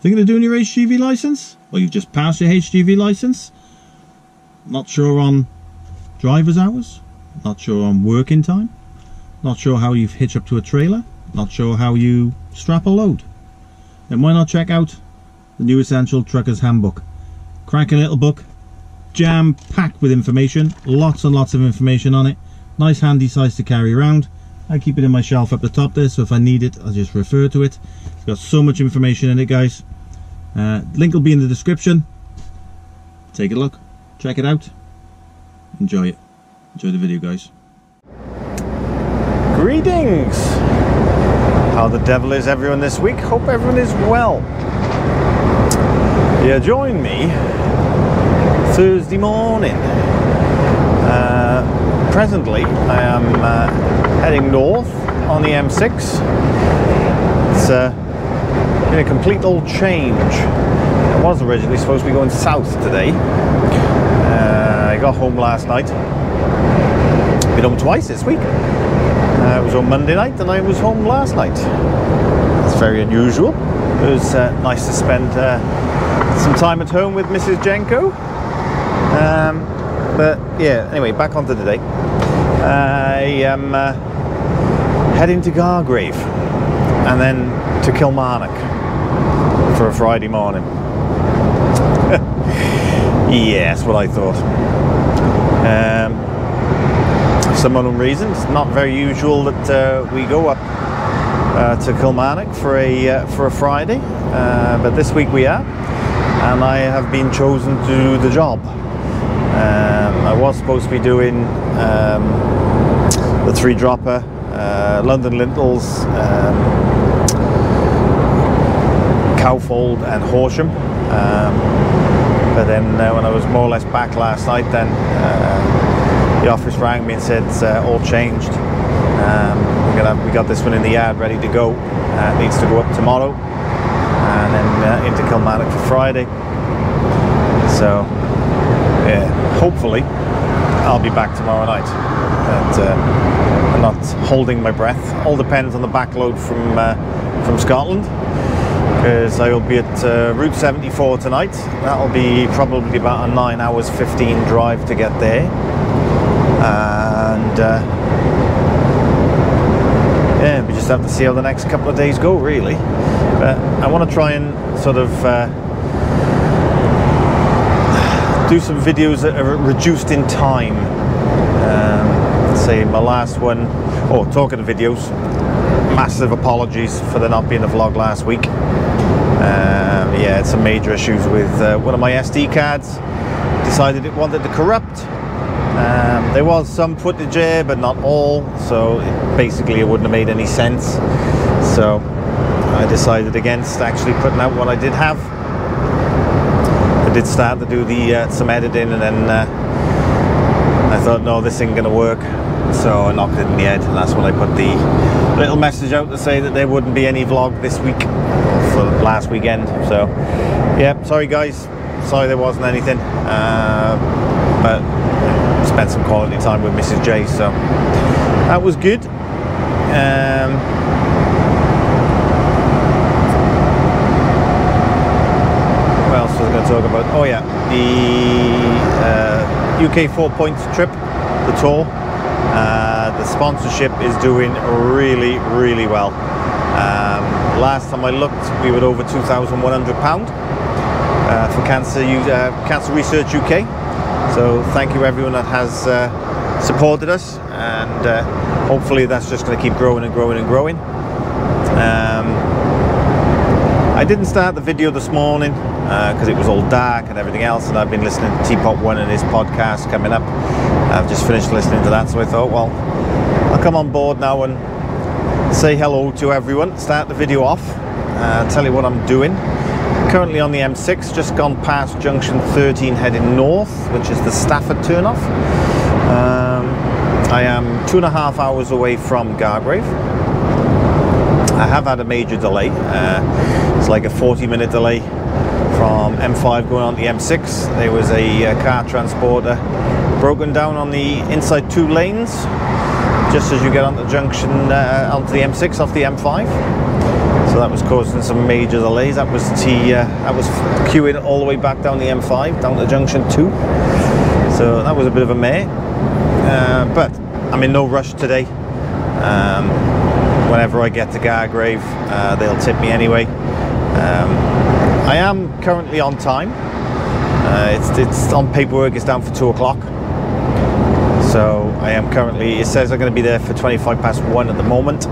Is it going to do on your HGV licence? Well, you've just passed your HGV licence. Not sure on driver's hours. Not sure on working time. Not sure how you hitch up to a trailer. Not sure how you strap a load. Then why not check out the new Essential Trucker's Handbook? Cracking little book, jam-packed with information, lots and lots of information on it. Nice handy size to carry around. I keep it in my shelf up the top there, so if I need it, I'll just refer to it. It's got so much information in it, guys. Link will be in the description. Take a look, check it out, enjoy it. Enjoy the video, guys. Greetings! How the devil is everyone this week? Hope everyone is well. Yeah, join me Thursday morning. Presently, I am heading north on the M6. It's been a complete old change. I was originally supposed to be going south today. I got home last night. Been home twice this week. I was on Monday night and I was home last night. It's very unusual. It was nice to spend some time at home with Mrs Jenko. But yeah, anyway, back onto the day. I am heading to Gargrave and then to Kilmarnock for a Friday morning. Yeah, that's what I thought. For some unknown reason, it's not very usual that we go up to Kilmarnock for a Friday, but this week we are, and I have been chosen to do the job. I was supposed to be doing the three dropper, London Lintels, Cowfold and Horsham, but then when I was more or less back last night, then the office rang me and said it's all changed. We got this one in the yard ready to go. It needs to go up tomorrow and then into Kilmarnock for Friday. So yeah, hopefully I'll be back tomorrow night, and I'm not holding my breath. All depends on the backload from Scotland, because I will be at Route 74 tonight. That'll be probably about a 9 hours 15 drive to get there, and yeah, we just have to see how the next couple of days go, really. But I want to try and sort of do some videos that are reduced in time. Say my last one, oh, talking of videos, massive apologies for there not being a vlog last week. Yeah, it's some major issues with one of my SD cards. Decided it wanted to corrupt. There was some footage here, but not all, so basically it wouldn't have made any sense. So I decided against actually putting out what I did have. I did start to do the some editing, and then I thought, no, this ain't gonna work, so I knocked it in the head, and that's when I put the little message out to say that there wouldn't be any vlog this week for last weekend. So yeah, sorry guys, sorry there wasn't anything, but spent some quality time with Mrs J, so that was good. Talk about, oh yeah, the UK 4 Points trip, the tour, the sponsorship is doing really, really well. Last time I looked, we were over £2,100 for Cancer Research UK, so thank you everyone that has supported us, and hopefully that's just going to keep growing and growing and growing. I didn't start the video this morning because it was all dark and everything else, and I've been listening to Teapot One and his podcast coming up. I've just finished listening to that, so I thought, well, I'll come on board now and say hello to everyone, start the video off, tell you what I'm doing. Currently on the M6, just gone past junction 13 heading north, which is the Stafford turnoff. I am 2.5 hours away from Gargrave. I have had a major delay. It's like a 40-minute delay from M5 going on to the M6. There was a car transporter broken down on the inside two lanes, just as you get on the junction onto the M6 off the M5. So so that was causing some major delays. That was queuing all the way back down the M5 down to junction 2, so that was a bit of a mare, but I'm in no rush today. Whenever I get to Gargrave, they'll tip me anyway. I am currently on time. It's on paperwork, it's down for 2 o'clock. So I am currently, it says I'm going to be there for 1:25 at the moment.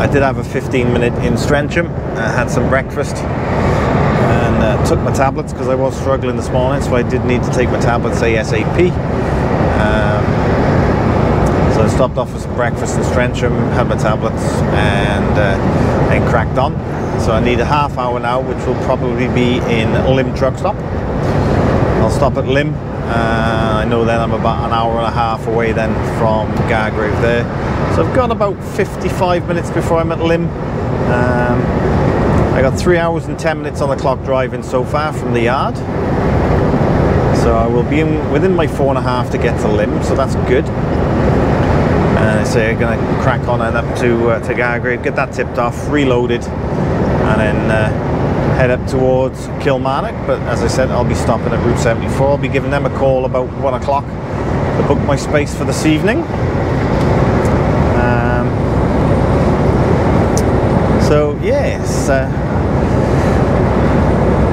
I did have a 15-minute in Strensham. I had some breakfast and took my tablets because I was struggling this morning, so I did need to take my tablets ASAP. So I stopped off for some breakfast in Strensham, had my tablets, and cracked on. So I need a half hour now, which will probably be in Lymm truck stop. I'll stop at Lymm. I know then I'm about an hour and a half away then from Gargrave there, so I've got about 55 minutes before I'm at Lymm. I got 3 hours and 10 minutes on the clock driving so far from the yard, so I will be within my 4.5 to get to Lymm, so that's good. And I say I'm going to crack on and up to Gargrave, get that tipped off, reloaded, and then head up towards Kilmarnock. But as I said, I'll be stopping at Route 74. I'll be giving them a call about 1 o'clock to book my space for this evening. So yeah, it's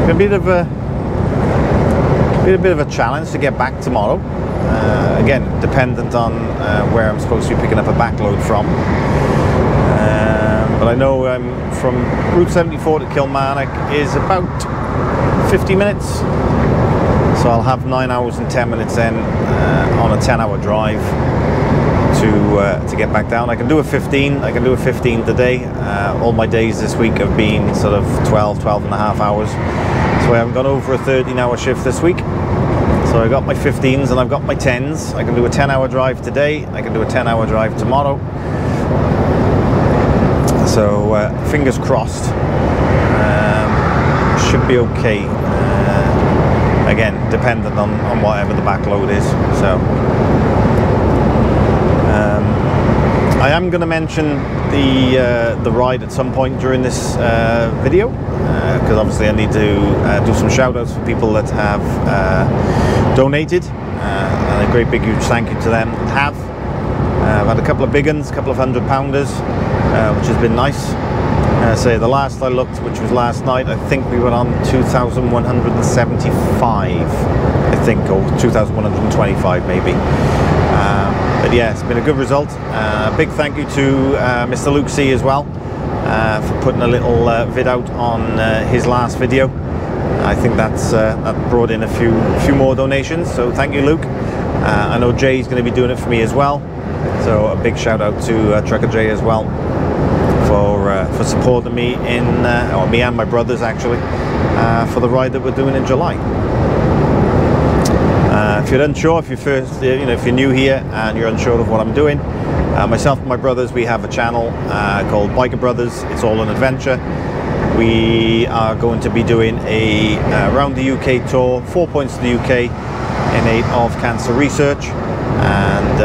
a bit of a challenge to get back tomorrow. Again, dependent on where I'm supposed to be picking up a backload from. But I know from Route 74 to Kilmarnock is about 50 minutes, so I'll have 9 hours and 10 minutes then on a 10-hour drive to get back down. I can do a 15, I can do a 15 today. All my days this week have been sort of 12 and a half hours, so I haven't gone over a 13-hour shift this week. So I got my 15s and I've got my 10s. I can do a 10-hour drive today, I can do a 10-hour drive tomorrow. So fingers crossed, should be okay. Again, dependent on whatever the backload is. So I am going to mention the ride at some point during this video, because obviously I need to do some shout outs for people that have donated, and a great big huge thank you to them that have. I've had a couple of big ones, a couple of £100 pounders, which has been nice. So the last I looked, which was last night, I think we were on 2,175, I think, or 2,125 maybe. But yeah, it's been a good result. A big thank you to Mr. Luke C as well, for putting a little vid out on his last video. I think that's that brought in a few more donations, so thank you, Luke. I know Jay's going to be doing it for me as well, so a big shout out to Trucker J as well for supporting me in, or me and my brothers actually, for the ride that we're doing in July. If you're unsure, if you're first, you know, if you're new here and you're unsure of what I'm doing, myself and my brothers, we have a channel called Biker Brothers. It's all an adventure. We are going to be doing a round the UK tour, 4 points to the UK, in aid of Cancer Research, and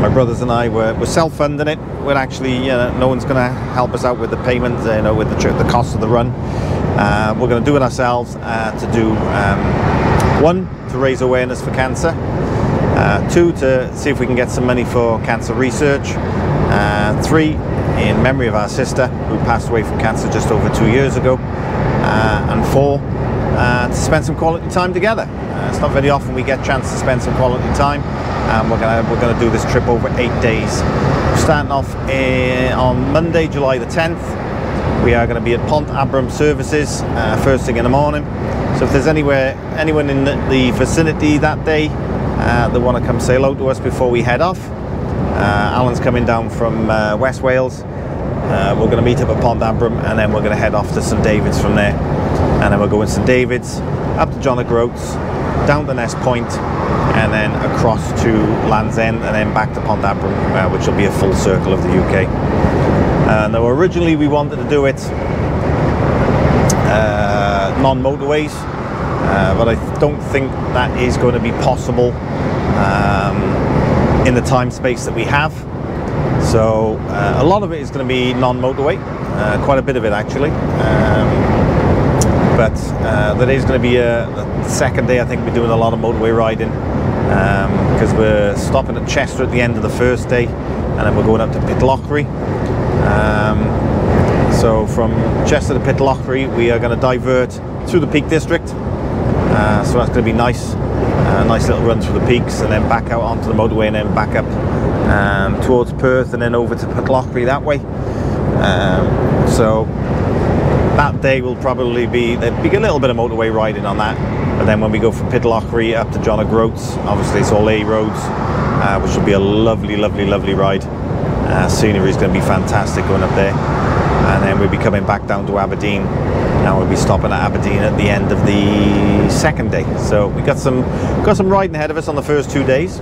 my brothers and I were self-funding it. We're actually, no one's going to help us out with the payment, you know, with the cost of the run. We're going to do it ourselves to do, one, to raise awareness for cancer, two, to see if we can get some money for cancer research, three, in memory of our sister who passed away from cancer just over 2 years ago, and four, to spend some quality time together. It's not very often we get a chance to spend some quality time, and we're gonna do this trip over 8 days. We're starting off on Monday, July the 10th. We are going to be at Pont Abraham services first thing in the morning. So if there's anyone in the vicinity that day that want to come say hello to us before we head off, Alan's coming down from West Wales. We're going to meet up at Pont Abraham, and then we're going to head off to St David's from there. And then we'll go in St David's, up to John o' Groats, down to Ness Point, and then across to Land's End, and then back to Pont Abraham, which will be a full circle of the UK. Now originally we wanted to do it non-motorways, but I don't think that is going to be possible in the time space that we have. So a lot of it is going to be non-motorway, quite a bit of it actually. But there is going to be the second day I think we're doing a lot of motorway riding, because we're stopping at Chester at the end of the first day and then we're going up to Pitlochry. So from Chester to Pitlochry we are going to divert through the Peak District, so that's going to be nice. Nice little run through the peaks and then back out onto the motorway and then back up towards Perth and then over to Pitlochry that way. So that day will probably be, there'll be a little bit of motorway riding on that, but then when we go from Pitlochry up to John o' Groats, obviously it's all A roads, which will be a lovely, lovely, lovely ride. Scenery is going to be fantastic going up there, and then we'll be coming back down to Aberdeen. Now we'll be stopping at Aberdeen at the end of the second day. So we got some riding ahead of us on the first 2 days,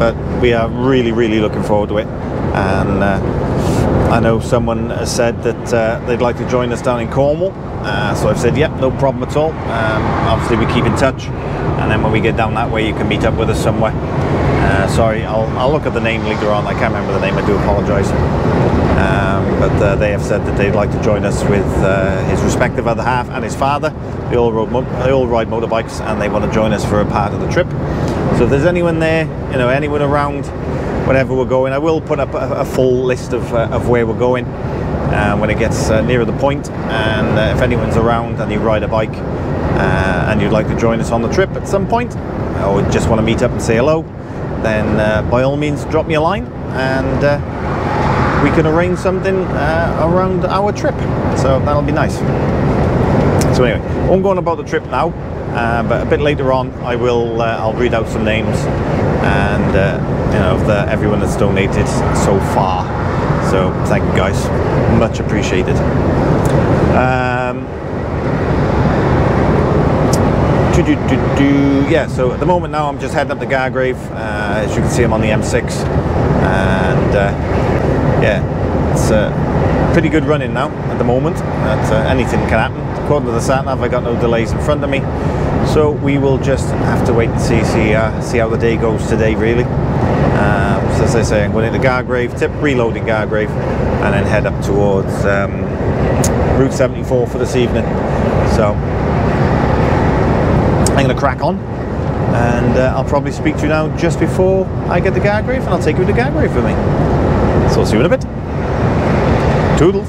but we are really, really looking forward to it. And I know someone has said that they'd like to join us down in Cornwall, so I've said, yep, no problem at all. Obviously we keep in touch, and then when we get down that way you can meet up with us somewhere. Sorry, I'll look at the name later on. I can't remember the name, I do apologise. But they have said that they'd like to join us with his respective other half and his father. They all ride motorbikes and they want to join us for a part of the trip. So if there's anyone there, you know, anyone around, whenever we're going, I will put up a full list of where we're going when it gets nearer the point. And if anyone's around and you ride a bike and you'd like to join us on the trip at some point, or just want to meet up and say hello, then by all means drop me a line and we can arrange something around our trip, so that'll be nice. So anyway, I won't go on about the trip now, but a bit later on I will I'll read out some names and you know, of everyone that's donated so far, so thank you guys, much appreciated. Yeah, so at the moment now I'm just heading up to Gargrave. As you can see I'm on the M6, and yeah, it's pretty good running now at the moment, that anything can happen. According to the sat-nav I got no delays in front of me, so we will just have to wait and see how the day goes today really. So as I say, I'm going into Gargrave, tip reloading Gargrave, and then head up towards Route 74 for this evening. So I'm going to crack on, and I'll probably speak to you now just before I get to Gargrave, and I'll take you to Gargrave with me. So I'll see you in a bit. Toodles.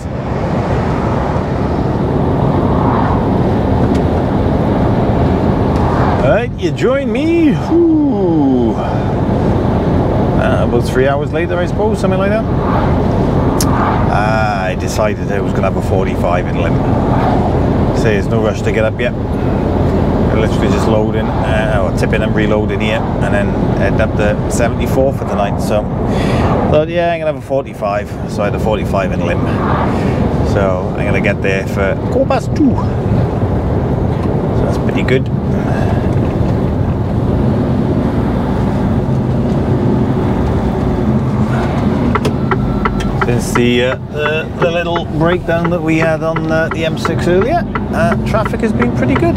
Alright, you join me. Ooh. About 3 hours later, I suppose, something like that. I decided I was going to have a 45 in Lymm. Say there's no rush to get up yet. Literally just loading or tipping and reloading here and then head up to 74 for the night, so thought, yeah, I'm gonna have a 45, so I had a 45 in Lymm, so I'm gonna get there for 2:15, so that's pretty good. Since the little breakdown that we had on the M6 earlier, traffic has been pretty good,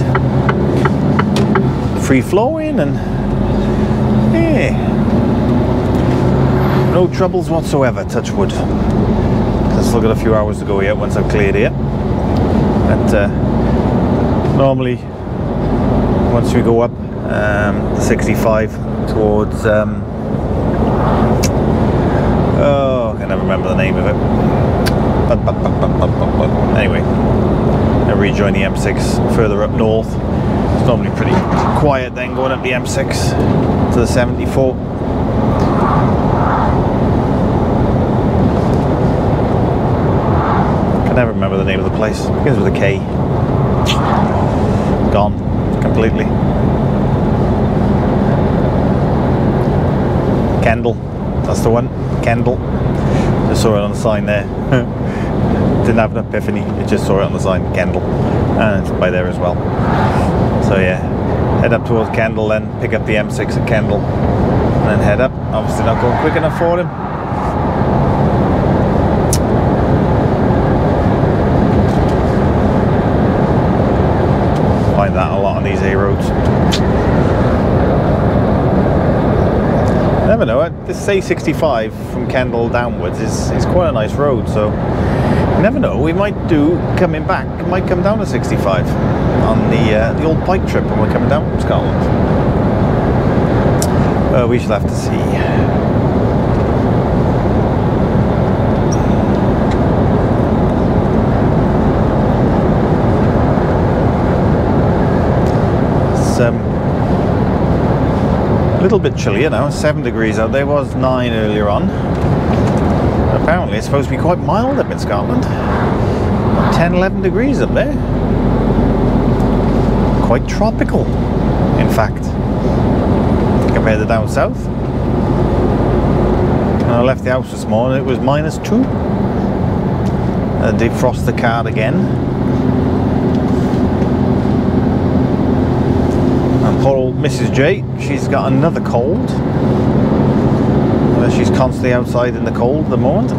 free flowing, and yeah, no troubles whatsoever, touch wood. I've still got a few hours to go here once I've cleared here, but normally once we go up the 65 towards oh, I can never remember the name of it, but anyway, I rejoin the M6 further up north. It's normally pretty quiet then going up the M6 to the 74. I can never remember the name of the place. It begins with a K. Gone completely. Kendal. That's the one. Kendal. Just saw it on the sign there. Didn't have an epiphany. I just saw it on the sign. Kendal. And it's by there as well. So yeah, head up towards Kendal then, pick up the M6 at Kendal, and then head up. Obviously not going quick enough for him. Find that a lot on these A roads. Never know, this A65 from Kendal downwards is quite a nice road, so you never know, we might do coming back, might come down to 65 on the old bike trip when we're coming down from Scotland. We shall have to see. A little bit chillier now, 7 degrees out. There was 9 earlier on. Apparently it's supposed to be quite mild up in Scotland. 10, 11 degrees up there. Quite tropical, in fact, compared to down south. When I left the house this morning, it was -2. I defrost the car again. Poor old Mrs J, she's got another cold. She's constantly outside in the cold at the moment.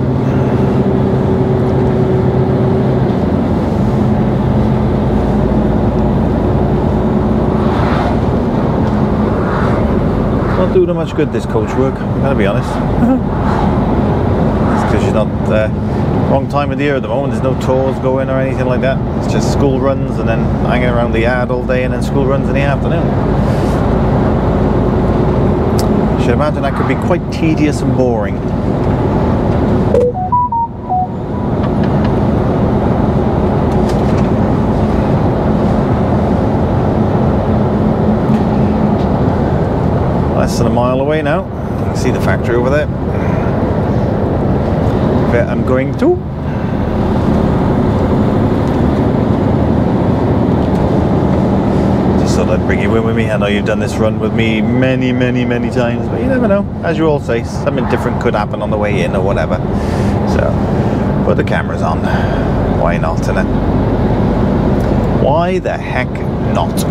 Not doing her much good, this coach work, I'm gonna be honest. It's because she's not wrong time of the year at the moment. There's no tours going or anything like that. It's just school runs and then hanging around the yard all day and then school runs in the afternoon. I should imagine that could be quite tedious and boring. Less than a mile away now. You can see the factory over there. Where I'm going to. Just thought I'd bring you in with me. I know you've done this run with me many, many, many times, but you never know. As you all say, something different could happen on the way in or whatever. So, put the cameras on. Why not, innit? Why the heck not?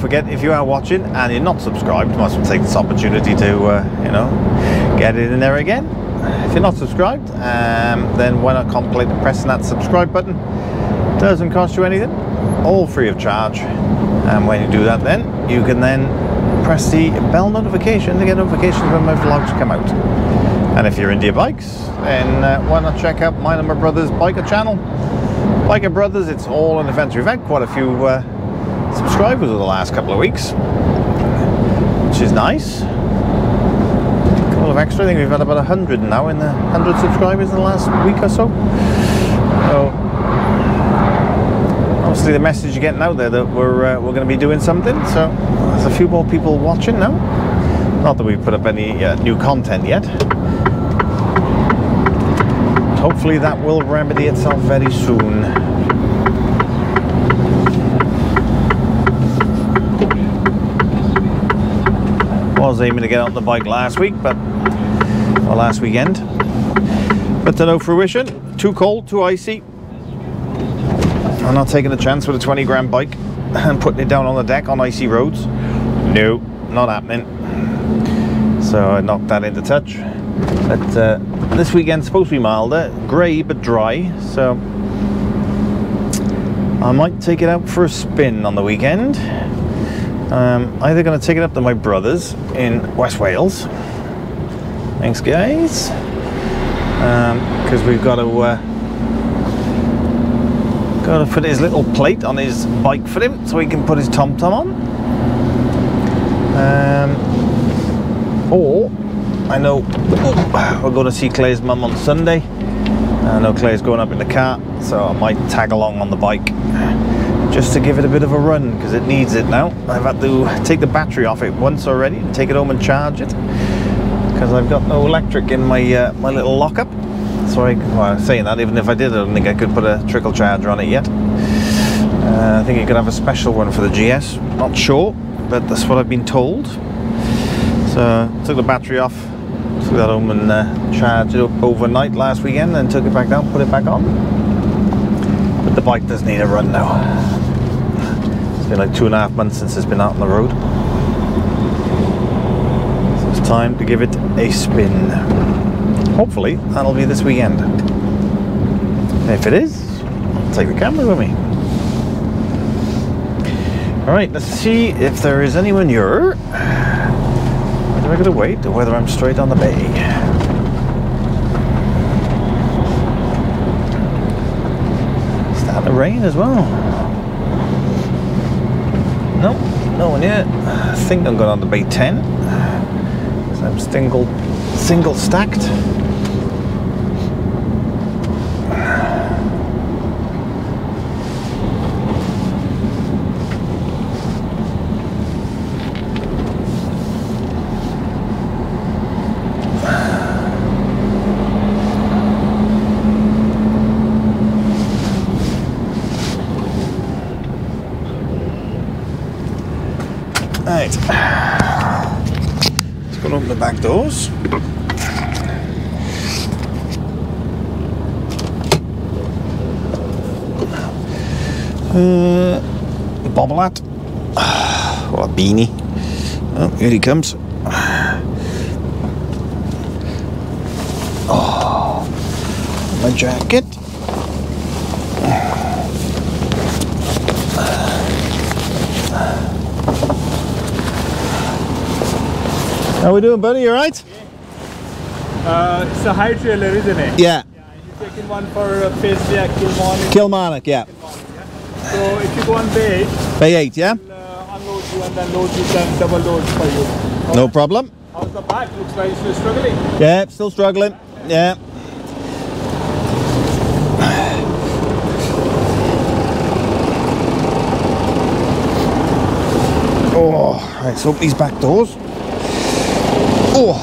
Forget, if you are watching and you're not subscribed, you must take this opportunity to, you know, get it in there again. If you're not subscribed, then why not contemplate pressing that subscribe button? Doesn't cost you anything, all free of charge. And when you do that, then you can then press the bell notification to get notifications when my vlogs come out. And if you're into your bikes, then why not check out mine and my brother's biker channel, Biker Brothers? It's all an adventure event. Quite a few subscribers over the last couple of weeks, which is nice. A couple of extra. I think we've had about 100 now, in the 100 subscribers in the last week or so. So obviously the message you're getting out there that we're going to be doing something. So there's a few more people watching now. Not that we've put up any new content yet. Hopefully that will remedy itself very soon. I was aiming to get on the bike last week, but or last weekend, but to no fruition. Too cold, too icy. I'm not taking a chance with a 20 grand bike and putting it down on the deck on icy roads. No, not happening. So I knocked that into touch. But this weekend's supposed to be milder, grey but dry, so I might take it out for a spin on the weekend. I'm either going to take it up to my brother's in West Wales. Thanks, guys. Because we've got to put his little plate on his bike for him so he can put his TomTom on. Or, I know we're going to see Claire's mum on Sunday. I know Claire's going up in the car, so I might tag along on the bike, just to give it a bit of a run, because it needs it now. I've had to take the battery off it once already and take it home and charge it, because I've got no electric in my my little lockup. So I'm saying that, even if I did, I don't think I could put a trickle charger on it yet. I think you could have a special one for the GS, not sure, but that's what I've been told. So I took the battery off, took that home and charged it up overnight last weekend, then took it back down, put it back on. But the bike does need a run now. It's been like 2.5 months since it's been out on the road. So it's time to give it a spin. Hopefully that'll be this weekend. And if it is, I'll take the camera with me. Alright, let's see if there is any manure. Whether I gotta wait or whether I'm straight on the bay. The rain as well. Nope, no one yet. I think I'm going on the bay 10 because I'm single stacked. Back doors. Bobble hat or a beanie. Oh, here he comes. Oh, my jacket. How we doing, buddy? You alright? Yeah. It's a high trailer, isn't it? Yeah. You're taking one for a place, yeah, Kilmarnock, yeah. So if you go on bay 8. Bay 8, yeah? We'll, unload you and then load you, then double load for you. All no right. Problem. How's the back? Looks like you're still struggling. Yeah, still struggling. Yeah. Oh, let's open these back doors. Alright,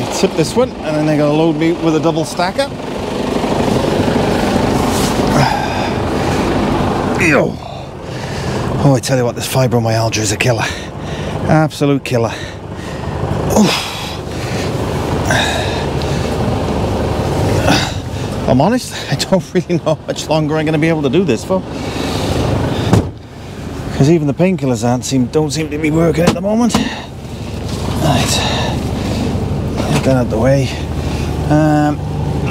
let's hit this one, and then they're going to load me with a double stacker. Ew. Oh, I tell you what, this fibromyalgia is a killer. Absolute killer. Oof. I'm honest, I don't really know how much longer I'm going to be able to do this for. Because even the painkillers don't seem to be working at the moment. Right. Get out of the way. What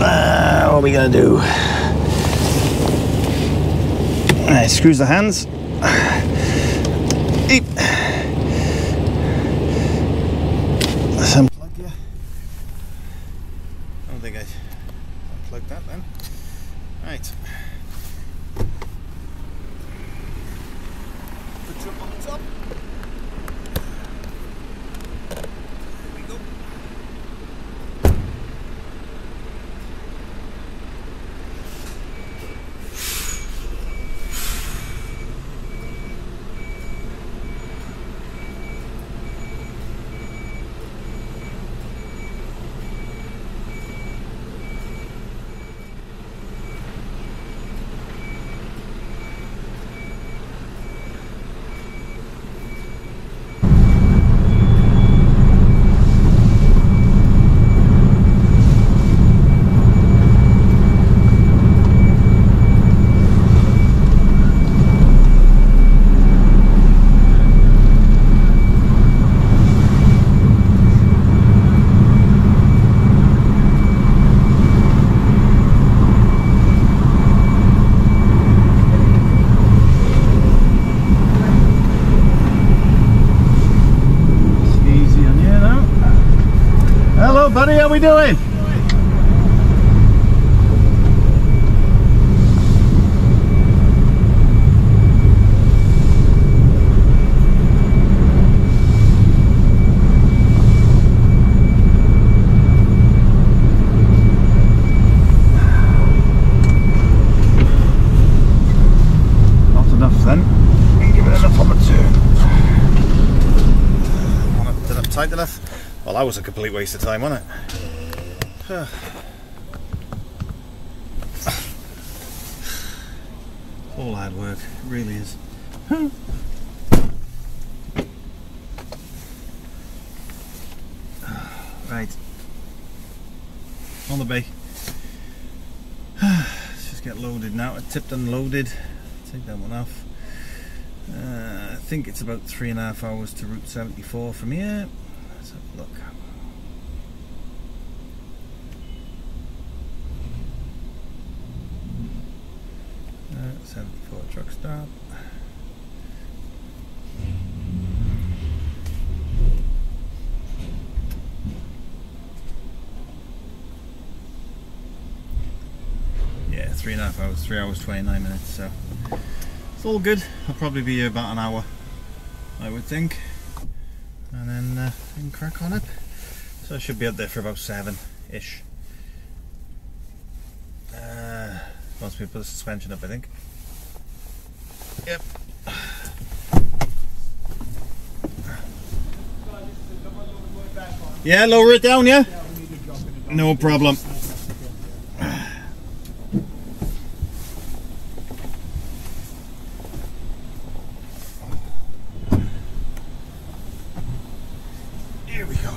are we going to do? Right, screws the hands. Let's unplug you. I don't think I unplugged that then. Right. Put your buttons up. There we go. What are we doing? Well, that was a complete waste of time, wasn't it? All hard work, it really is. Right. On the bay. Let's just get loaded now. I tipped and loaded. Take that one off. I think it's about 3.5 hours to Route 74 from here. Let's have a look. Route 74 truck stop. Yeah, 3.5 hours, 3 hours 29 minutes, so it's all good. I'll probably be here about an hour, I would think, and then crack on up. So I should be up there for about 7-ish. Once we put the suspension up, I think. Yep. Yeah, lower it down, yeah? No problem. Here we go.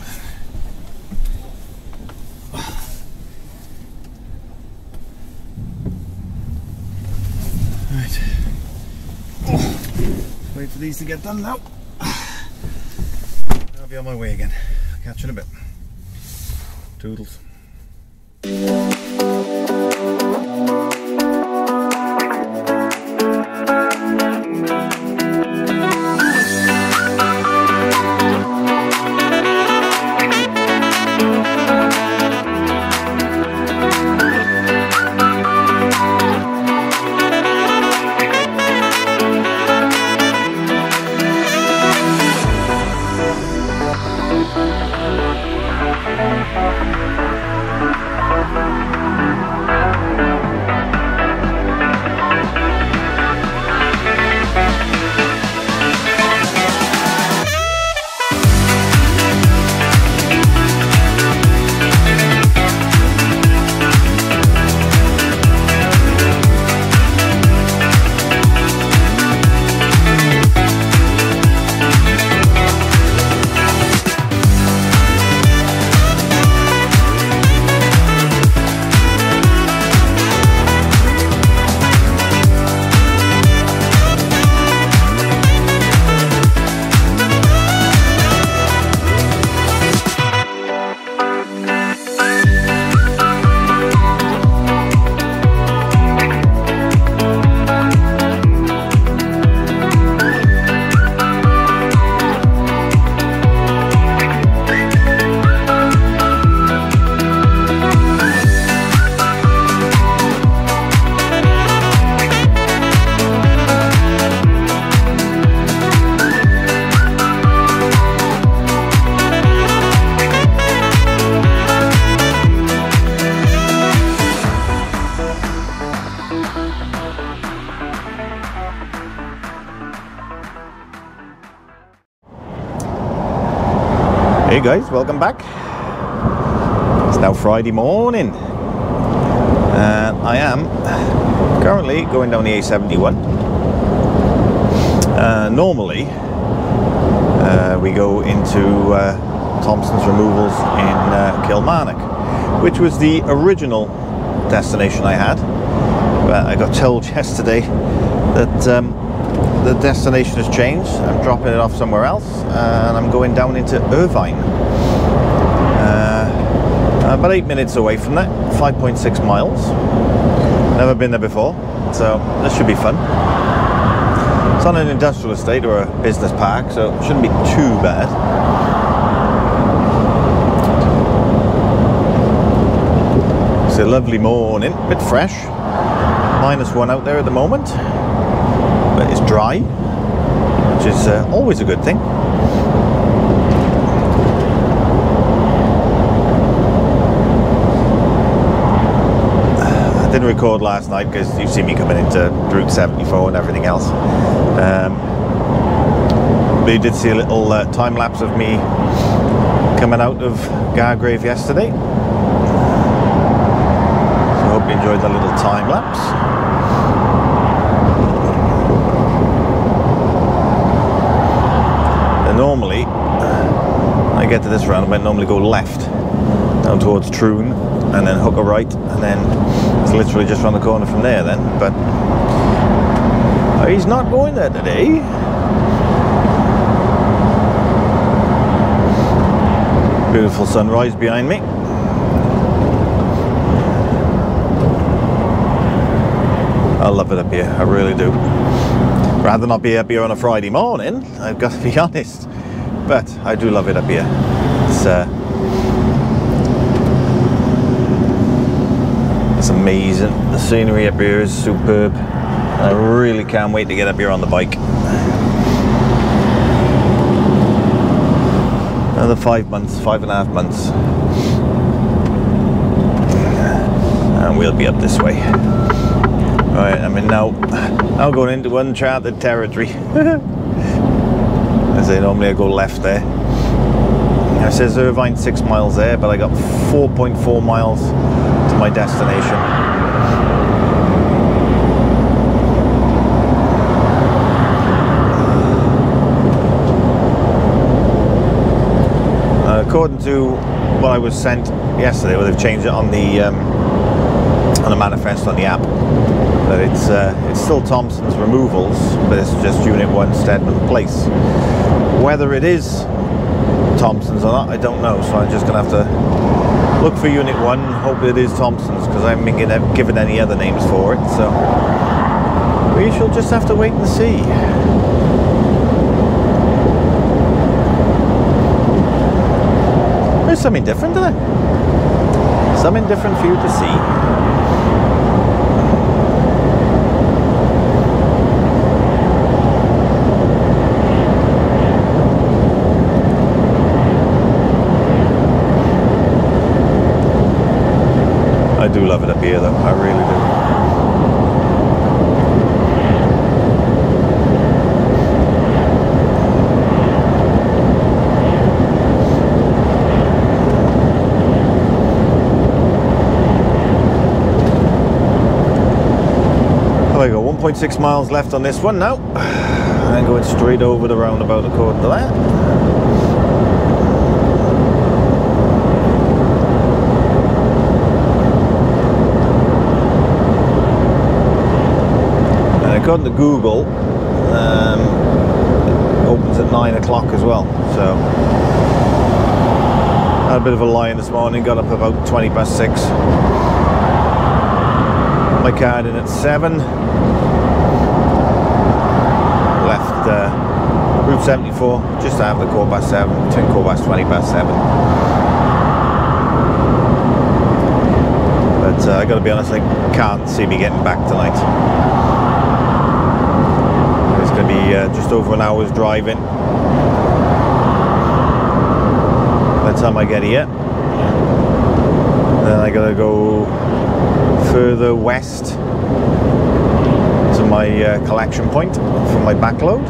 Right. Wait for these to get done now. I'll be on my way again. I'll catch you in a bit. Toodles. Hey guys, welcome back. It's now Friday morning and I am currently going down the A71. Normally we go into Thomson's Removals in Kilmarnock, which was the original destination I had, but I got told yesterday that the destination has changed. I'm dropping it off somewhere else and I'm going down into Irvine, about 8 minutes away from that, 5.6 miles. Never been there before, so this should be fun. It's on an industrial estate or a business park, so it shouldn't be too bad. It's a lovely morning, a bit fresh, -1 out there at the moment. But it's dry, which is always a good thing. I didn't record last night because you've seen me coming into Route 74 and everything else. But you did see a little time lapse of me coming out of Gargrave yesterday. So I hope you enjoyed that little time lapse. Normally, I get to this roundabout, normally go left down towards Troon and then hook a right, and then it's literally just around the corner from there then. But he's not going there today. Beautiful sunrise behind me. I love it up here, I really do. Rather not be up here on a Friday morning, I've got to be honest. But I do love it up here. It's amazing. The scenery up here is superb. I really can't wait to get up here on the bike. Another 5 months, 5.5 months. And we'll be up this way. Right, I mean now going into uncharted territory. I say normally I go left there. It says Irvine 6 miles there, but I got 4.4 miles to my destination. According to what I was sent yesterday, well, they've changed it on the manifest on the app. But it's still Thomson's Removals, but it's just Unit 1 Stedman Place. Whether it is Thomson's or not, I don't know. So I'm just going to have to look for Unit 1, hope it is Thomson's, because I haven't been given any other names for it. So we shall just have to wait and see. Something different, isn't it? Something different for you to see. I do love it up here though, I really do. Go 1.6 miles left on this one now, and then going straight over the roundabout according to that. And according to Google, it opens at 9 o'clock as well. So I had a bit of a lie in this morning, got up about 20 past 6, my card in at 7, left Route 74 just after 4 past 7, between 4 past 20 past 7. But I gotta be honest, I can't see me getting back tonight. It's gonna be just over an hour's driving by the time I get here. Then I gotta go further west to my collection point for my backload,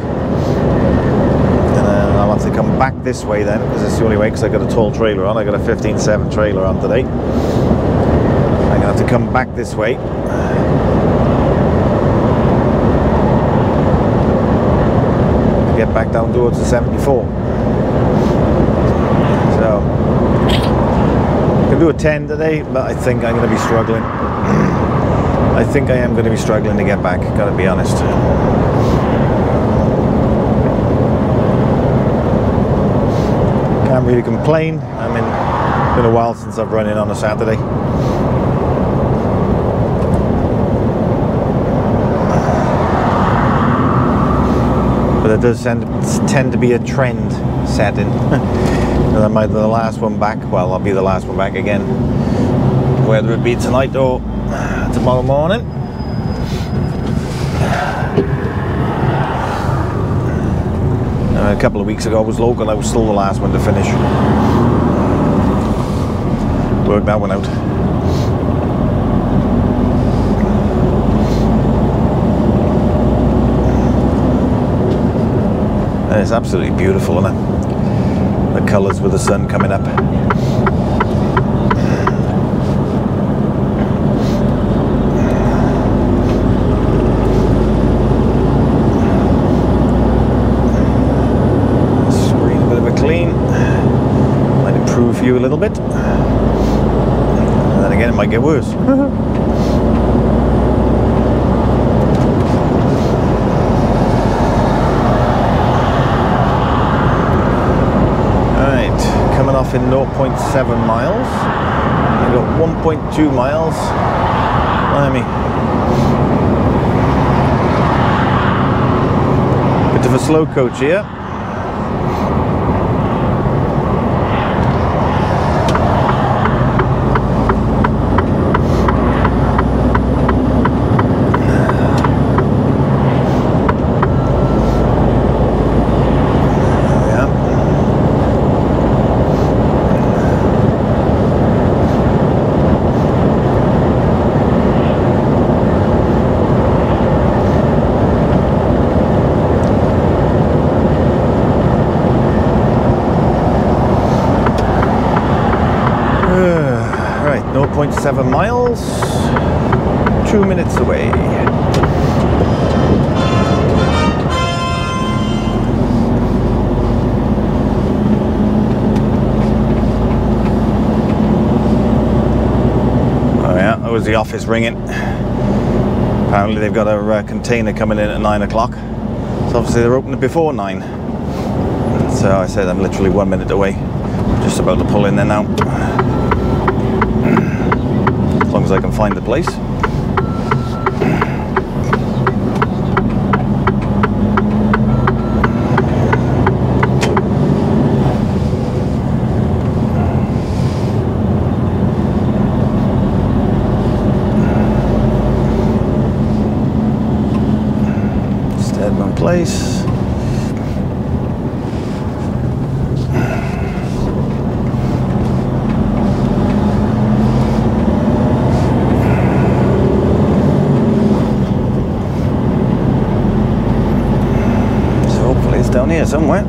and then I'll have to come back this way then, because it's the only way, because I got a tall trailer on. I got a 15.7 trailer on today. I'm gonna have to come back this way to get back down towards the 74. So I can do a 10 today, but I think I'm gonna be struggling. I think I am going to be struggling to get back, gotta be honest. Can't really complain. I mean, it's been a while since I've run in on a Saturday. But it does tend to be a trend setting. And I might be the last one back. Well, I'll be the last one back again. Whether it be tonight or tomorrow morning. A couple of weeks ago I was local, I was still the last one to finish. Work that one out. And it's absolutely beautiful, isn't it? The colours with the sun coming up. A little bit, and then I might get worse. Right, coming off in 0.7 miles. I've got 1.2 miles. Blimey. Bit of a slow coach here. Right, 0.7 miles, 2 minutes away. Oh yeah, that was the office ringing. Apparently they've got a container coming in at 9 o'clock. So obviously they're open before 9. So I said I'm literally 1 minute away. Just about to pull in there now. As long as I can find the place. Stedman Place. Down here somewhere.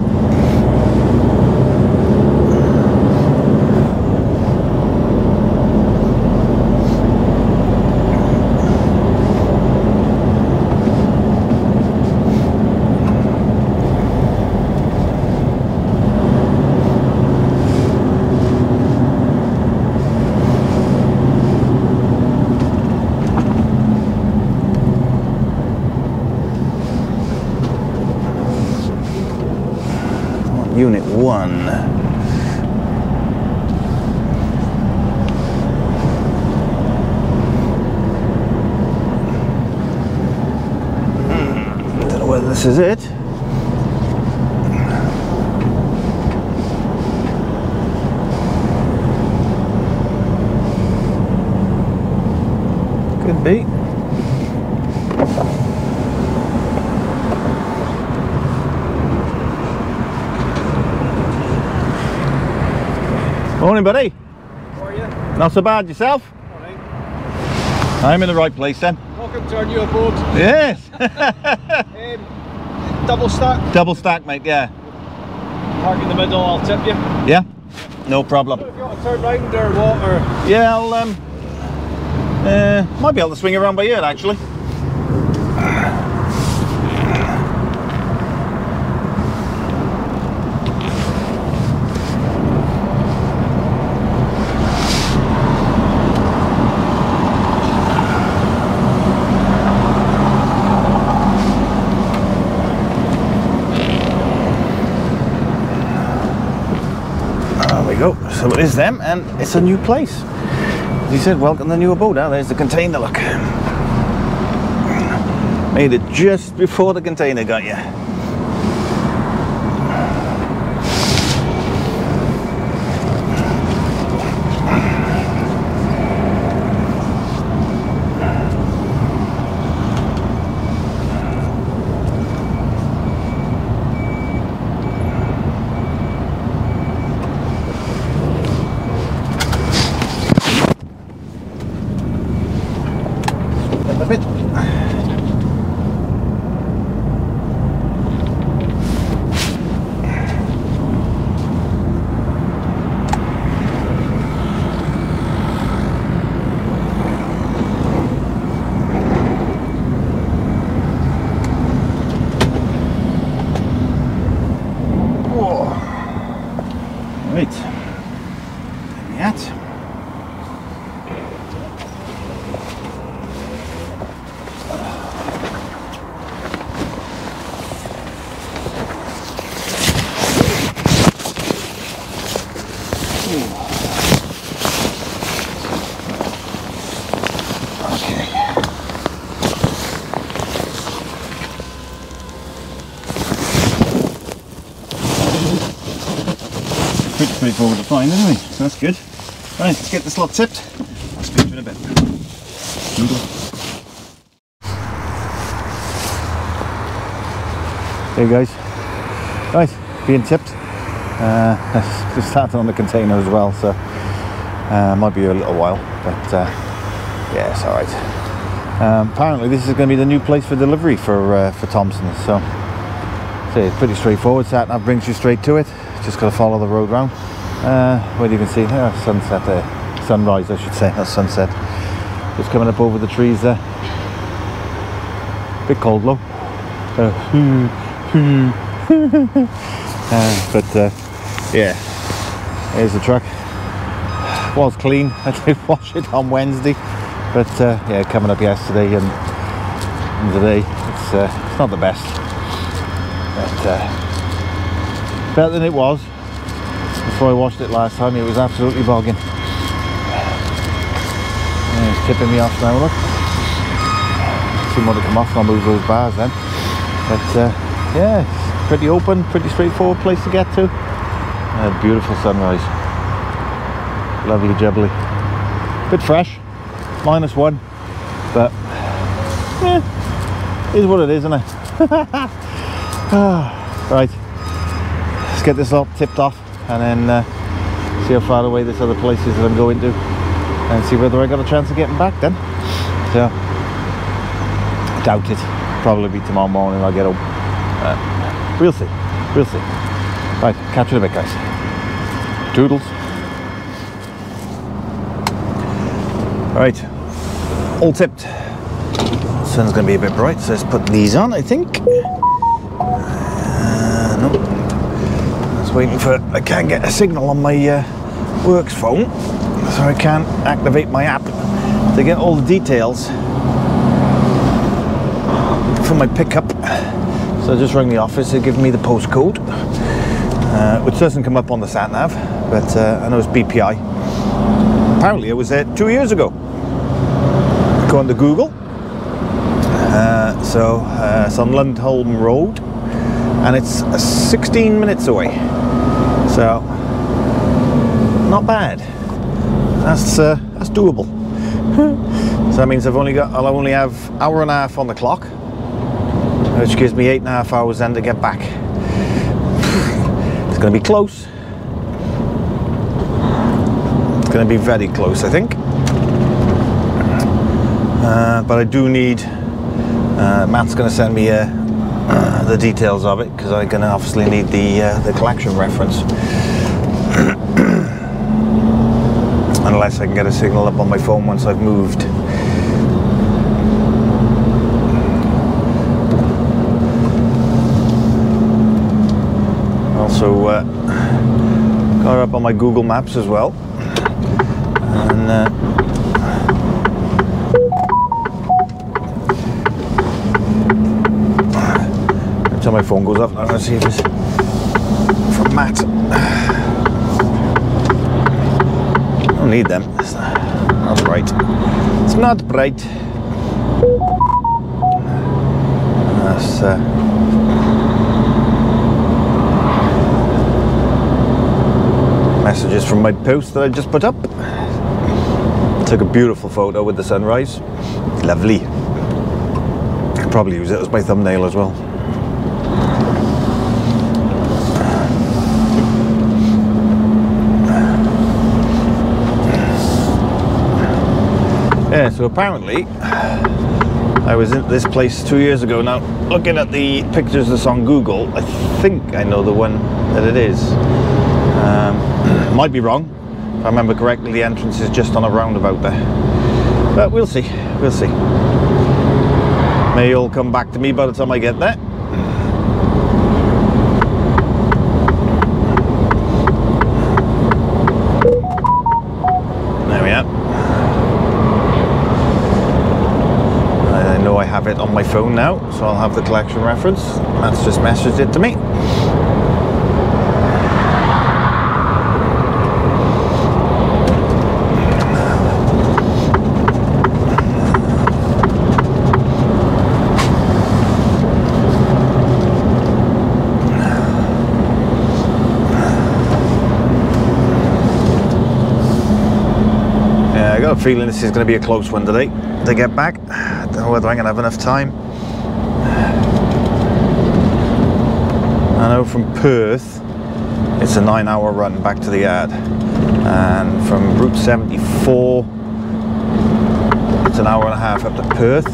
Unit 1. Don't know whether this is it. Could be. Morning, buddy. How are you? Not so bad, yourself? Alright. I'm in the right place then. Welcome to our new abode. Yes. Double stack? Double stack, mate, yeah. Park in the middle, I'll tip you. Yeah? No problem. If you want to turn round or what? Or... yeah, I'll might be able to swing around by here actually. So it is them, and it's a new place. As he said, welcome to the new abode. Now there's the container, look. Made it just before the container got you. pretty straightforward to find anyway, so that's good. Right, let's get this lot tipped. I'll speak to you in a bit. Hey guys. Right, being tipped. Just started on the container as well, so might be a little while, but yeah, it's alright. Apparently this is going to be the new place for delivery for Thomson's, so it's pretty straightforward. Sat nav brings you straight to it. Just got to follow the road round. Where you can see there, sunset there, sunrise I should say, not sunset. Just coming up over the trees there. Bit cold though. But yeah, here's the truck. Was clean. I did wash it on Wednesday, but yeah, coming up yesterday and today, it's not the best, but better than it was before I washed it last time. It was absolutely bogging. Yeah, it's tipping me off now, look. Some more to come off and I'll move those bars then, but yeah, it's pretty open, pretty straightforward place to get to. A beautiful sunrise, lovely jubbly, bit fresh, -1, but yeah, is what it is, isn't it? Right, let's get this all tipped off and then see how far away this other place is that I'm going to and see whether I got a chance of getting back then. So I doubt it, probably be tomorrow morning I'll get home. We'll see, we'll see. Right, catch you in a bit guys. Toodles. Right, all tipped. Sun's gonna be a bit bright, so let's put these on, I think. Nope. I was waiting for, I can't get a signal on my works phone, so I can't activate my app to get all the details for my pickup. So I just rang the office, they give me the postcode, which doesn't come up on the sat nav, but I know it's BPI. Apparently I was there 2 years ago. Go on to Google, so it's on Lundholm Road and it's 16 minutes away, so not bad. That's doable. So that means I'll only have an hour and a half on the clock, which gives me 8.5 hours then to get back. It's gonna be close, it's gonna be very close I think. But I do need, Matt's going to send me the details of it, because I'm going to obviously need the collection reference. Unless I can get a signal up on my phone once I've moved. Also got it up on my Google Maps as well. And, my phone goes off. I'm going to see if it's from Matt. I don't need them. It's not bright. It's not bright. That's messages from my post that I just put up. Took a beautiful photo with the sunrise. Lovely. Could probably use it as my thumbnail as well. Yeah, so apparently I was in this place 2 years ago now. Looking at the pictures that's on Google, I think I know the one that it is. Might be wrong. If I remember correctly, the entrance is just on a roundabout there. But we'll see, we'll see. May all come back to me by the time I get there. It on my phone now, so I'll have the collection reference. Matt's just messaged it to me. got a feeling this is going to be a close one today. They get back. I don't know whether I'm going to have enough time. I know from Perth, it's a 9-hour run back to the yard. And from Route 74, it's an hour and a half up to Perth.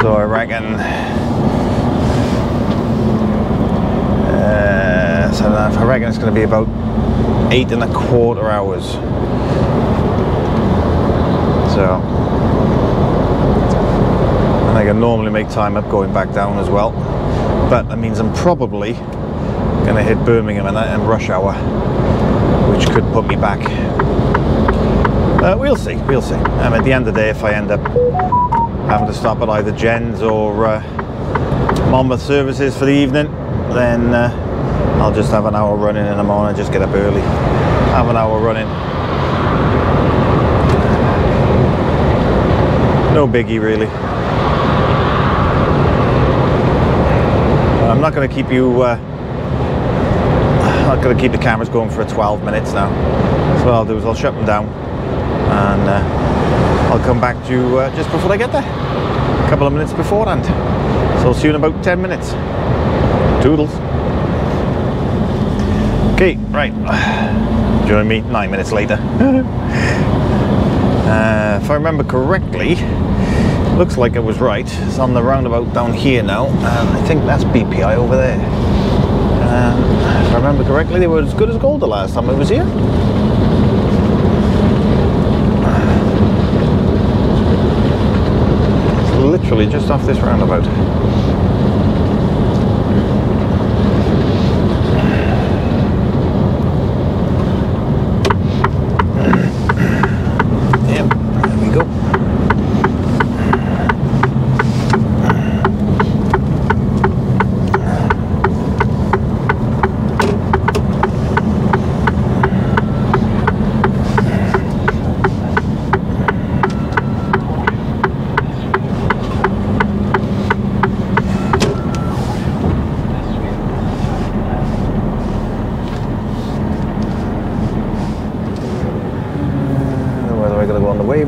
So I reckon, I reckon it's going to be about 8 and a quarter hours. So, and I can normally make time up going back down as well. But that means I'm probably going to hit Birmingham and rush hour, which could put me back. We'll see, we'll see. At the end of the day, if I end up having to stop at either Jen's or Monmouth services for the evening, then I'll just have an hour running in the morning, just get up early, have an hour running. No biggie really. I'm not going to keep you, I'm not going to keep the cameras going for 12 minutes now. So what I'll do is I'll shut them down and I'll come back to you just before I get there, a couple of minutes beforehand. So I'll see you in about 10 minutes. Toodles. Okay, right. Join me 9 minutes later. If I remember correctly, looks like I was right. It's on the roundabout down here now, and I think that's BPI over there. If I remember correctly, they were as good as gold the last time I was here. It's literally just off this roundabout.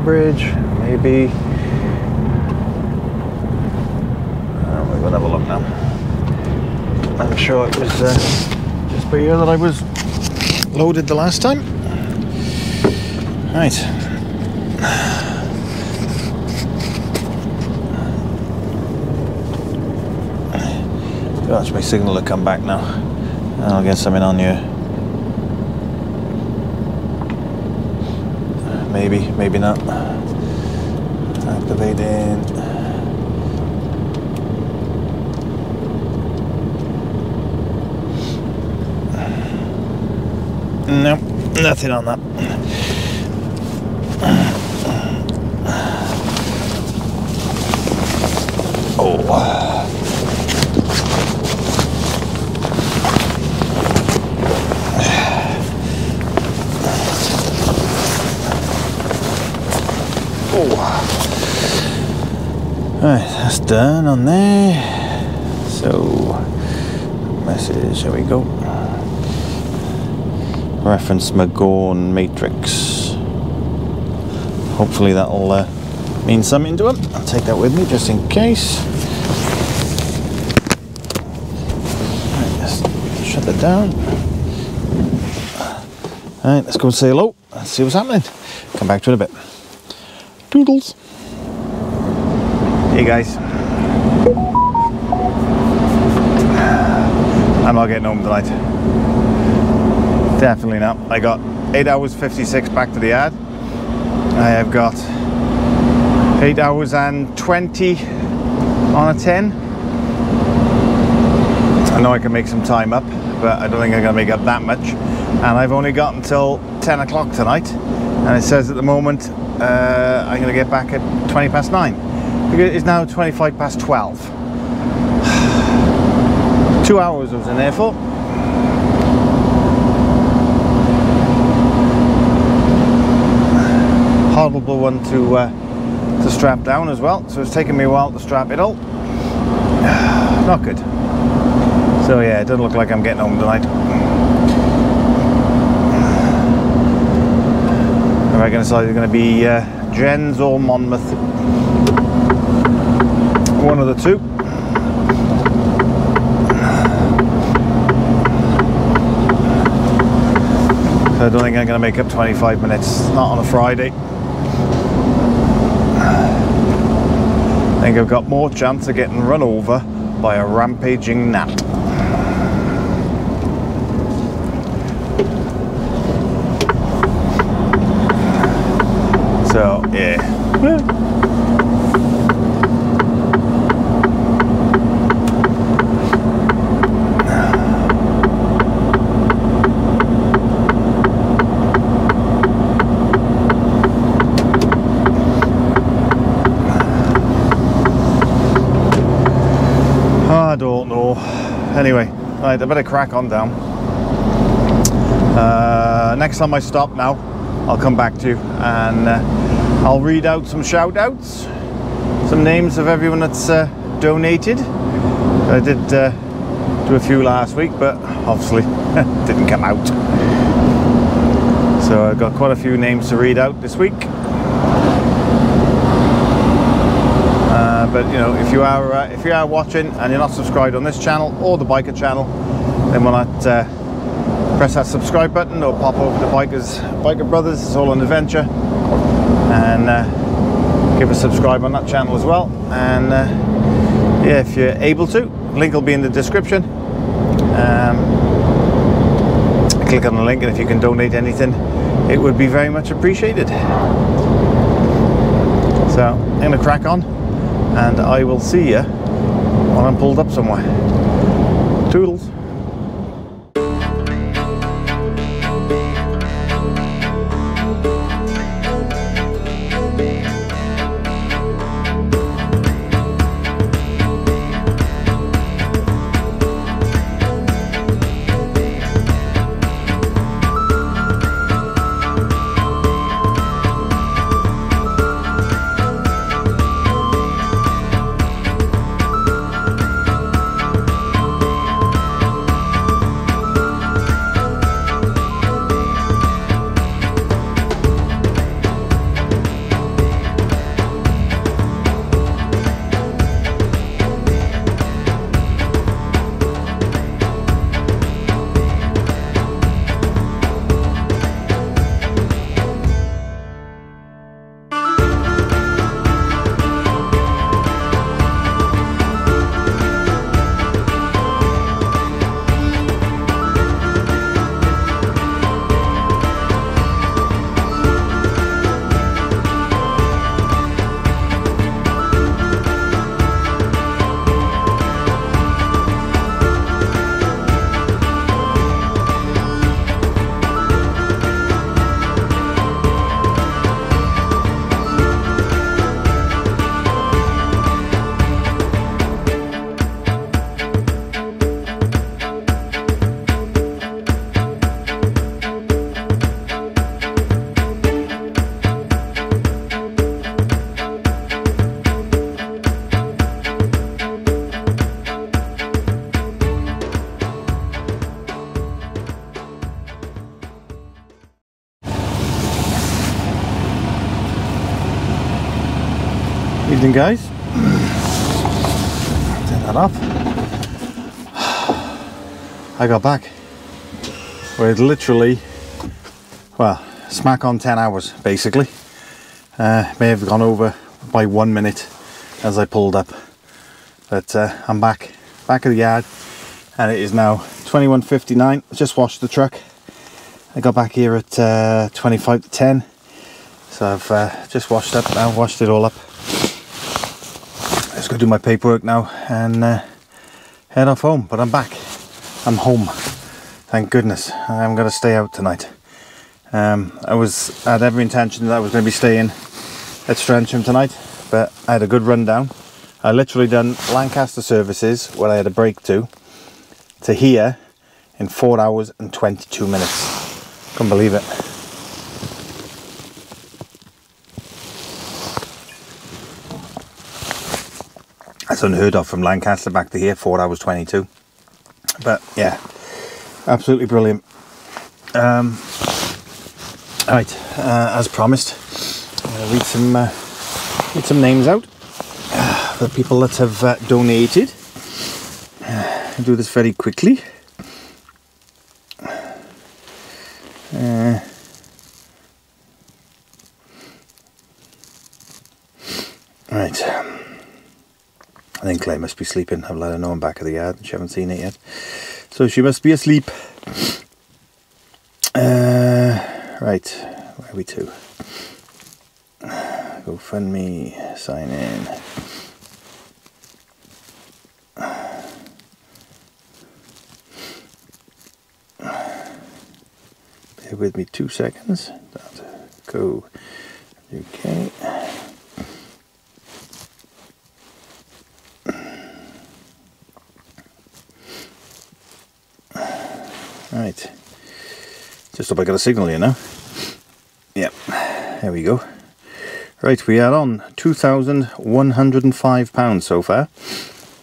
Bridge, maybe. We're gonna have a look now. I'm sure it was just by here that I was loaded the last time. Right. That's my signal to come back now. And I'll get something on you. Maybe, maybe not. Activating. No, nothing on that. Oh. Alright, that's done on there. So, message, here we go. Reference McGorn Matrix. Hopefully that'll mean something to him. I'll take that with me just in case. Alright, let's shut that down. Alright, let's go and say hello and see what's happening. Come back to it in a bit. Toodles. Hey guys, I'm not getting home tonight. Definitely not. I got 8 hours 56 back to the yard. I have got 8 hours and 20 on a 10. I know I can make some time up, but I don't think I'm going to make up that much. And I've only got until 10 o'clock tonight. And it says at the moment I'm going to get back at 20 past 9. It's now 25 past 12. 2 hours I was in there for. Horrible one to strap down as well, so it's taken me a while to strap it all. Not good. So yeah, it doesn't look like I'm getting home tonight. I I reckon it's either going to be Jens or Monmouth, one of the two. I don't think I'm going to make up 25 minutes, not on a Friday. I think I've got more chance of getting run over by a rampaging gnat. So, yeah. I don't know. Anyway, right, I better crack on down. Next time I stop now, I'll come back to you and I'll read out some shout outs, some names of everyone that's donated. I did do a few last week, but obviously didn't come out. So I've got quite a few names to read out this week. But you know, if you are watching and you're not subscribed on this channel or the Biker channel, then why not press that subscribe button or pop over to Biker Brothers, It's All an Adventure, and give a subscribe on that channel as well. And yeah, if you're able to, link will be in the description. Click on the link, and if you can donate anything, it would be very much appreciated. So I'm going to crack on, and I will see you when I'm pulled up somewhere. Toodles. Evening, guys. Turn that up. I got back with literally, well, smack on 10 hours basically. May have gone over by 1 minute as I pulled up, but I'm back at the yard, and it is now 21:59. Just washed the truck. I got back here at 25 to 10, so I've just washed up now, washed it all up. Go do my paperwork now and head off home. But I'm back, I'm home, thank goodness. I'm gonna stay out tonight. I had every intention that I was going to be staying at Strensham tonight, but I had a good rundown. I literally done Lancaster services, where I had a break to here in 4 hours and 22 minutes. Couldn't believe it. That's unheard of, from Lancaster back to here, 4 hours 22. But yeah, absolutely brilliant. Right, as promised, I'm going to read some names out for the people that have donated. I'll do this very quickly. Right, I think Claire must be sleeping. I've let her know I'm back at the yard and she hasn't seen it yet, so she must be asleep. Right, where are we to? GoFundMe, sign in. Bear with me 2 seconds. Go UK. Right. Just hope I got a signal here now. Yep, there we go. Right, we are on £2,105 so far.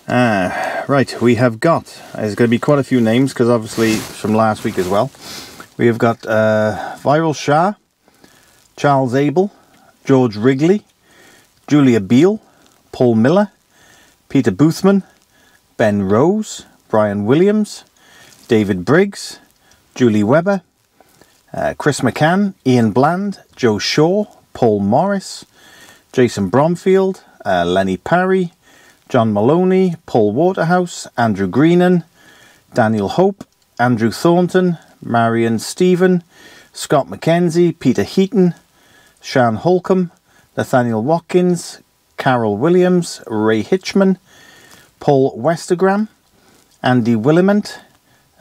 Right, we have got, there's going to be quite a few names because obviously from last week as well. We have got Viral Shah, Charles Abel, George Wrigley, Julia Beale, Paul Miller, Peter Boothman, Ben Rose, Brian Williams, David Briggs, Julie Webber, Chris McCann, Ian Bland, Joe Shaw, Paul Morris, Jason Bromfield, Lenny Parry, John Maloney, Paul Waterhouse, Andrew Greenan, Daniel Hope, Andrew Thornton, Marion Stephen, Scott McKenzie, Peter Heaton, Sean Holcomb, Nathaniel Watkins, Carol Williams, Ray Hitchman, Paul Westergram, Andy Willimant,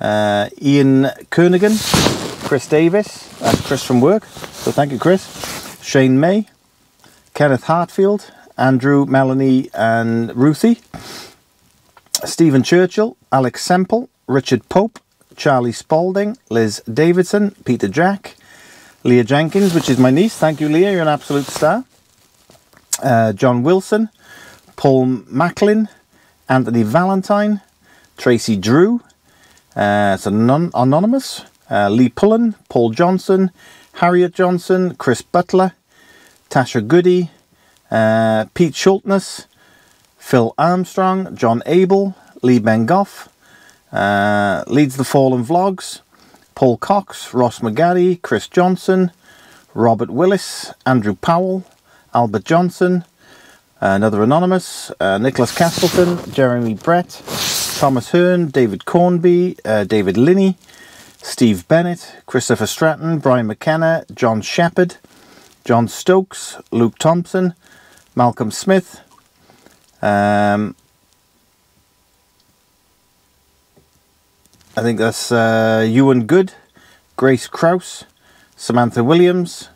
Ian Kernigan, Chris Davis, that's Chris from work, so thank you Chris. Shane May, Kenneth Hartfield, Andrew, Melanie and Ruthie, Stephen Churchill, Alex Semple, Richard Pope, Charlie Spalding, Liz Davidson, Peter Jack, Leah Jenkins, which is my niece, thank you Leah, you're an absolute star. John Wilson, Paul Macklin, Anthony Valentine, Tracy Drew, it's anonymous. Lee Pullen, Paul Johnson, Harriet Johnson, Chris Butler, Tasha Goody, Pete Schultness, Phil Armstrong, John Abel, Lee Bengough, Leeds the Fallen Vlogs, Paul Cox, Ross McGarry, Chris Johnson, Robert Willis, Andrew Powell, Albert Johnson, another anonymous, Nicholas Castleton, Jeremy Brett, Thomas Hearn, David Cornby, David Linney, Steve Bennett, Christopher Stratton, Brian McKenna, John Shepherd, John Stokes, Luke Thompson, Malcolm Smith, I think that's Ewan Good, Grace Krause, Samantha Williams,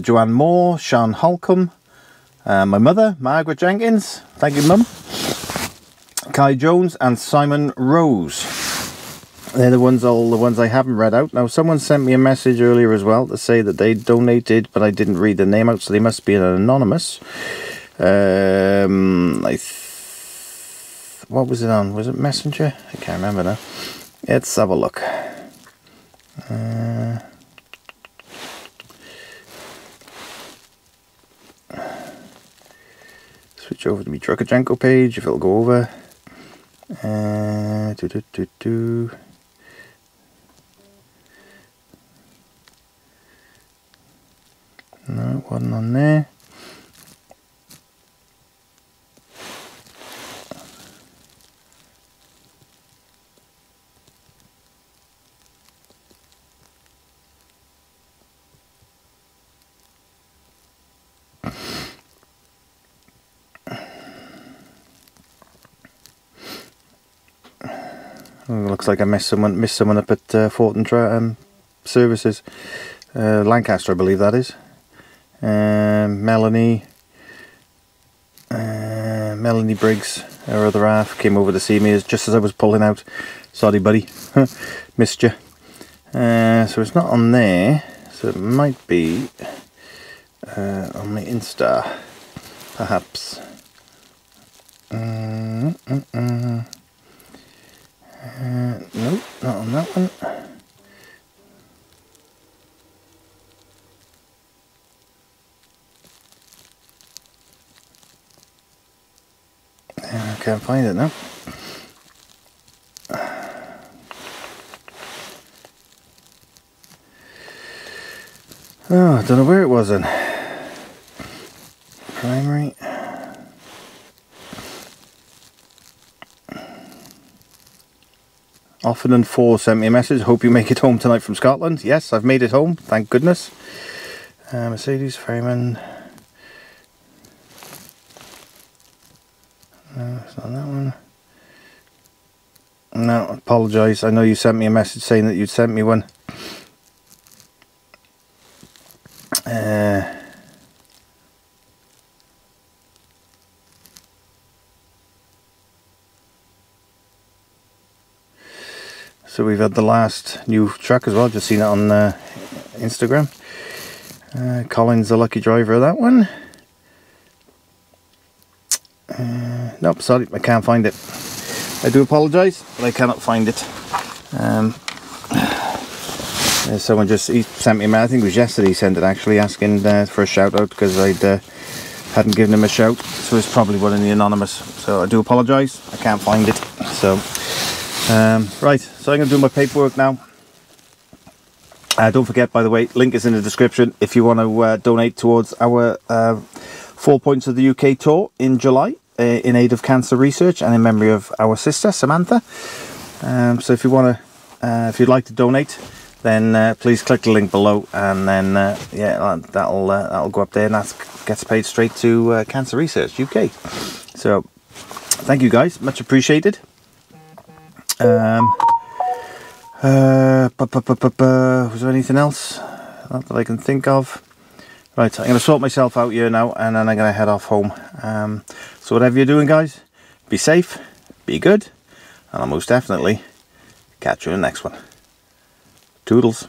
Joanne Moore, Sean Holcomb, my mother, Margaret Jenkins, thank you Mum, Kai Jones and Simon Rose. They're the ones, all the ones I haven't read out. Now, someone sent me a message earlier as well to say that they donated, but I didn't read the name out, so they must be an anonymous. What was it on? Was it Messenger? I can't remember now. Let's have a look. Switch over to my Trucker Jenko page if it'll go over. No, it wasn't on there. Looks like I missed someone up at Fortintra Services, Lancaster, I believe that is. Melanie, Melanie Briggs, her other half, came over to see me just as I was pulling out. Sorry, buddy, missed you. So it's not on there. So it might be on the Insta, perhaps. No, not on that one. can't find it now. Oh, I don't know where it was then. Primary. Often and Four sent me a message. Hope you make it home tonight from Scotland. Yes, I've made it home. Thank goodness. Mercedes, Ferryman. No, it's not that one. No, I apologise. I know you sent me a message saying that you'd sent me one. So we've had the last new truck as well, just seen it on Instagram. Colin's the lucky driver of that one. Nope, sorry, I can't find it. I do apologise, but I cannot find it. Someone just he sent me a message, I think it was yesterday he sent it actually, asking for a shout out because I hadn't given him a shout. So it's probably one in the anonymous. So I do apologise, I can't find it. So. Right, so I'm going to do my paperwork now. Don't forget, by the way, link is in the description if you want to donate towards our 4 points of the UK tour in July in aid of cancer research and in memory of our sister Samantha. So if you want to, if you'd like to donate, then please click the link below, and then yeah, that'll go up there, and that gets paid straight to Cancer Research UK. So thank you guys, much appreciated. Was there anything else? Not that I can think of. Right, I'm going to sort myself out here now, and then I'm going to head off home. So whatever you're doing, guys, be safe, be good, and I'll most definitely catch you in the next one. Toodles.